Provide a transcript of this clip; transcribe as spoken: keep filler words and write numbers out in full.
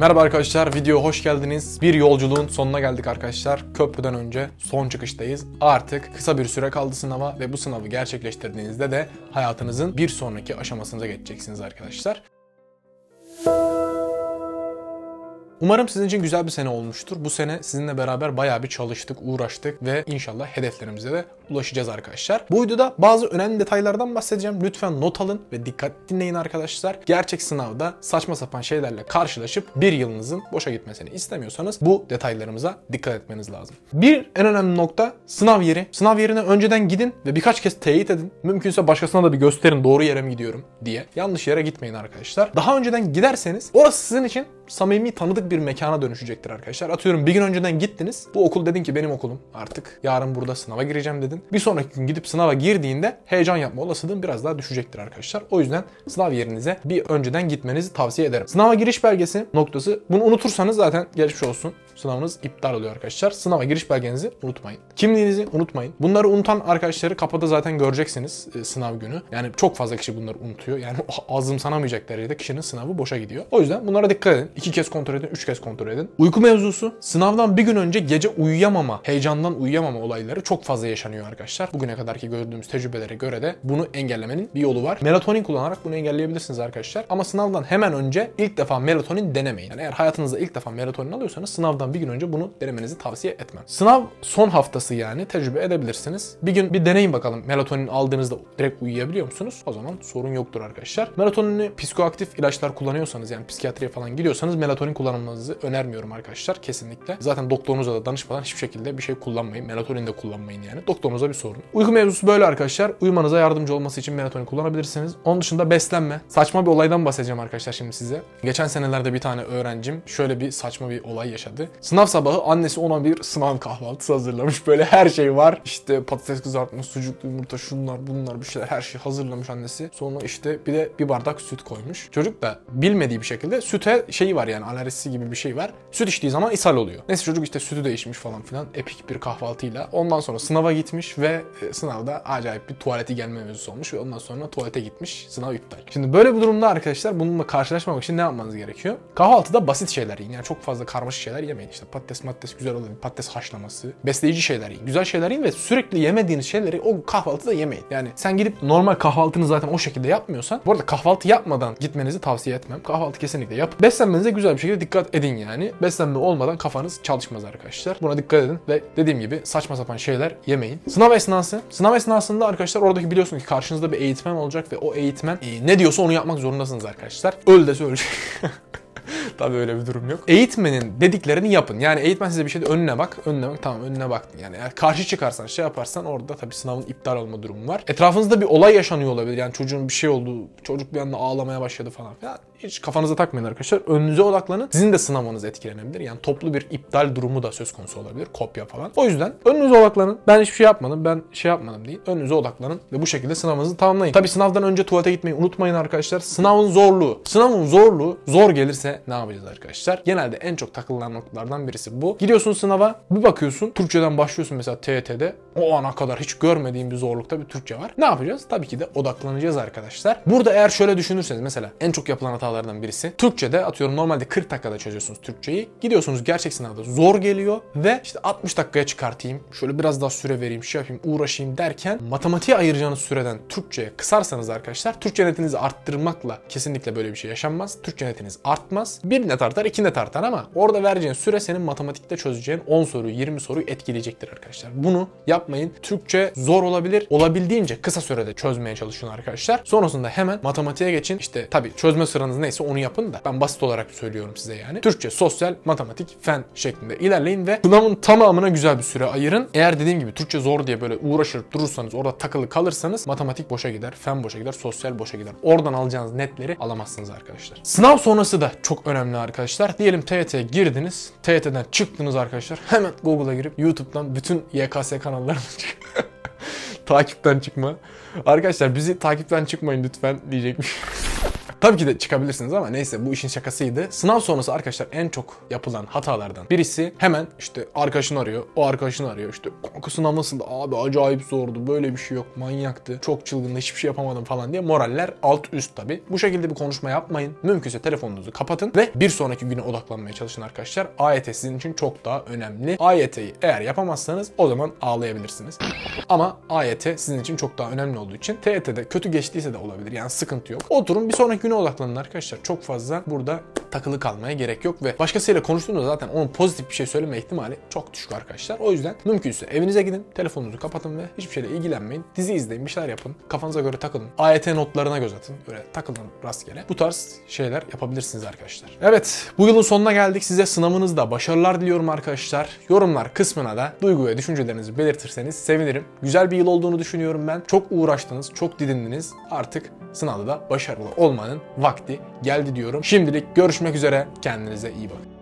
Merhaba arkadaşlar, video hoş geldiniz. Bir yolculuğun sonuna geldik arkadaşlar. Köprüden önce son çıkıştayız. Artık kısa bir süre kaldı sınava ve bu sınavı gerçekleştirdiğinizde de hayatınızın bir sonraki aşamasına geçeceksiniz arkadaşlar. Umarım sizin için güzel bir sene olmuştur. Bu sene sizinle beraber bayağı bir çalıştık, uğraştık ve inşallah hedeflerimize de ulaşacağız arkadaşlar. Bu videoda bazı önemli detaylardan bahsedeceğim. Lütfen not alın ve dikkatli dinleyin arkadaşlar. Gerçek sınavda saçma sapan şeylerle karşılaşıp bir yılınızın boşa gitmesini istemiyorsanız bu detaylarımıza dikkat etmeniz lazım. Bir en önemli nokta sınav yeri. Sınav yerine önceden gidin ve birkaç kez teyit edin. Mümkünse başkasına da bir gösterin, doğru yere mi gidiyorum diye. Yanlış yere gitmeyin arkadaşlar. Daha önceden giderseniz orası sizin için samimi, tanıdık bir mekana dönüşecektir arkadaşlar. Atıyorum bir gün önceden gittiniz. Bu okul dedin ki benim okulum artık. Yarın burada sınava gireceğim dedin. Bir sonraki gün gidip sınava girdiğinde heyecan yapma olasılığın biraz daha düşecektir arkadaşlar. O yüzden sınav yerinize bir önceden gitmenizi tavsiye ederim. Sınava giriş belgesi noktası. Bunu unutursanız zaten geçmiş olsun. Sınavınız iptal oluyor arkadaşlar. Sınava giriş belgenizi unutmayın. Kimliğinizi unutmayın. Bunları unutan arkadaşları kapıda zaten göreceksiniz e, sınav günü. Yani çok fazla kişi bunları unutuyor. Yani azımsanamayacak derecede kişinin sınavı boşa gidiyor. O yüzden bunlara dikkat edin. İki kez kontrol edin, üç kez kontrol edin. Uyku mevzusu. Sınavdan bir gün önce gece uyuyamama, heyecandan uyuyamama olayları çok fazla yaşanıyor arkadaşlar. Bugüne kadarki gördüğümüz tecrübelere göre de bunu engellemenin bir yolu var. Melatonin kullanarak bunu engelleyebilirsiniz arkadaşlar. Ama sınavdan hemen önce ilk defa melatonin denemeyin. Yani eğer hayatınızda ilk defa melatonin alıyorsanız sınavdan bir gün önce bunu denemenizi tavsiye etmem. Sınav son haftası, yani tecrübe edebilirsiniz. Bir gün bir deneyin bakalım, melatonin aldığınızda direkt uyuyabiliyor musunuz? O zaman sorun yoktur arkadaşlar. Melatonin'i psikoaktif ilaçlar kullanıyorsanız, yani psikiyatriye falan gidiyorsanız melatonin kullanmanızı önermiyorum arkadaşlar kesinlikle. Zaten doktorunuza da danışmadan hiçbir şekilde bir şey kullanmayın. Melatonin de kullanmayın yani. Doktorunuza bir sorun. Uyku mevzusu böyle arkadaşlar. Uyumanıza yardımcı olması için melatonin kullanabilirsiniz. Onun dışında beslenme. Saçma bir olaydan bahsedeceğim arkadaşlar şimdi size. Geçen senelerde bir tane öğrencim şöyle bir saçma bir olay yaşadı. Sınav sabahı annesi ona bir sınav kahvaltısı hazırlamış. Böyle her şey var. İşte patates kızartması, sucuklu yumurta, şunlar bunlar bir şeyler, her şey hazırlamış annesi. Sonra işte bir de bir bardak süt koymuş. Çocuk da bilmediği bir şekilde süte şeyi var, yani alerjisi gibi bir şey var. Süt içtiği zaman ishal oluyor. Neyse çocuk işte sütü de içmiş falan filan. Epik bir kahvaltıyla. Ondan sonra sınava gitmiş ve sınavda acayip bir tuvaleti gelme mevzusu olmuş ve ondan sonra tuvalete gitmiş. Sınav iptal. Şimdi böyle bir durumda arkadaşlar bununla karşılaşmamak için ne yapmanız gerekiyor? Kahvaltıda basit şeyler yiyin. Yani çok fazla karmaşık şeyler yemeyin. İşte patates maddes güzel olur. Patates haşlaması. Besleyici şeyler yiyin. Güzel şeyler yiyin ve sürekli yemediğiniz şeyleri o kahvaltıda yemeyin. Yani sen gidip normal kahvaltını zaten o şekilde yapmıyorsan, bu arada kahvaltı yapmadan gitmenizi tavsiye etmem. Kahvaltı kesinlikle yap. Beslenmenize güzel bir şekilde dikkat edin yani. Beslenme olmadan kafanız çalışmaz arkadaşlar. Buna dikkat edin ve dediğim gibi saçma sapan şeyler yemeyin. Sınav esnası. Sınav esnasında arkadaşlar oradaki biliyorsun ki karşınızda bir eğitmen olacak ve o eğitmen e, ne diyorsa onu yapmak zorundasınız arkadaşlar. Öl dese ölecek. Tabii öyle bir durum yok. Eğitmenin dediklerini yapın. Yani eğitmen size bir şey de önüne bak. Önüne bak. Tamam, önüne baktın. Yani eğer karşı çıkarsan, şey yaparsan orada tabii sınavın iptal olma durumu var. Etrafınızda bir olay yaşanıyor olabilir. Yani çocuğun bir şey oldu. Çocuk bir anda ağlamaya başladı falan filan. Hiç kafanıza takmayın arkadaşlar. Önünüze odaklanın. Sizin de sınamanız etkilenebilir. Yani toplu bir iptal durumu da söz konusu olabilir. Kopya falan. O yüzden önünüze odaklanın. Ben hiçbir şey yapmadım. Ben şey yapmadım deyin. Önünüze odaklanın ve bu şekilde sınavınızı tamamlayın. Tabii sınavdan önce tuvalete gitmeyi unutmayın arkadaşlar. Sınavın zorluğu. Sınavın zorluğu zor gelirse ne yapacağız arkadaşlar? Genelde en çok takılan noktalardan birisi bu. Gidiyorsun sınava, bir bakıyorsun Türkçeden başlıyorsun mesela T Y T'de. O ana kadar hiç görmediğim bir zorlukta bir Türkçe var. Ne yapacağız? Tabii ki de odaklanacağız arkadaşlar. Burada eğer şöyle düşünürseniz, mesela en çok yapılan hata birisi. Türkçe'de atıyorum normalde kırk dakikada çözüyorsunuz Türkçeyi. Gidiyorsunuz gerçek sınavda zor geliyor ve işte altmış dakikaya çıkartayım. Şöyle biraz daha süre vereyim, şey yapayım, uğraşayım derken matematiğe ayıracağınız süreden Türkçe'ye kısarsanız arkadaşlar Türkçe netinizi arttırmakla kesinlikle böyle bir şey yaşanmaz. Türkçe netiniz artmaz. Bir net artar, iki net artar ama orada vereceğin süre senin matematikte çözeceğin on soruyu, yirmi soruyu etkileyecektir arkadaşlar. Bunu yapmayın. Türkçe zor olabilir. Olabildiğince kısa sürede çözmeye çalışın arkadaşlar. Sonrasında hemen matematiğe geçin. İşte tabii çözme sıranız neyse onu yapın da ben basit olarak söylüyorum size yani. Türkçe, sosyal, matematik, fen şeklinde ilerleyin ve sınavın tamamına güzel bir süre ayırın. Eğer dediğim gibi Türkçe zor diye böyle uğraşır durursanız, orada takılı kalırsanız matematik boşa gider, fen boşa gider, sosyal boşa gider. Oradan alacağınız netleri alamazsınız arkadaşlar. Sınav sonrası da çok önemli arkadaşlar. Diyelim T Y T'ye girdiniz. T Y T'den çıktınız arkadaşlar. Hemen Google'a girip YouTube'dan bütün Y K S kanallarını takipten çıkma. Arkadaşlar bizi takipten çıkmayın lütfen diyecekmiş. Tabii ki de çıkabilirsiniz ama neyse, bu işin şakasıydı. Sınav sonrası arkadaşlar en çok yapılan hatalardan birisi, hemen işte arkadaşını arıyor, o arkadaşını arıyor, işte kanka sınav nasıldı? Abi acayip zordu, böyle bir şey yok, manyaktı, çok çılgındı, hiçbir şey yapamadım falan diye moraller alt üst tabii. Bu şekilde bir konuşma yapmayın. Mümkünse telefonunuzu kapatın ve bir sonraki güne odaklanmaya çalışın arkadaşlar. A Y T sizin için çok daha önemli. A Y T'yi eğer yapamazsanız o zaman ağlayabilirsiniz. Ama A Y T sizin için çok daha önemli olduğu için T Y T'de kötü geçtiyse de olabilir. Yani sıkıntı yok. Oturun bir sonraki güne odaklanın arkadaşlar. Çok fazla burada takılı kalmaya gerek yok ve başkasıyla konuştuğunda zaten onun pozitif bir şey söyleme ihtimali çok düşük arkadaşlar. O yüzden mümkünse evinize gidin, telefonunuzu kapatın ve hiçbir şeyle ilgilenmeyin. Dizi izleyin, bir şeyler yapın. Kafanıza göre takılın. A Y T notlarına göz atın. Öyle takılın rastgele. Bu tarz şeyler yapabilirsiniz arkadaşlar. Evet, bu yılın sonuna geldik. Size sınavınızda başarılar diliyorum arkadaşlar. Yorumlar kısmına da duygu ve düşüncelerinizi belirtirseniz sevinirim. Güzel bir yıl olduğunu düşünüyorum ben. Çok uğraştınız, çok didindiniz. Artık sınavda da başarılı olmanın vakti geldi diyorum. Şimdilik görüşmek üzere. Kendinize iyi bakın.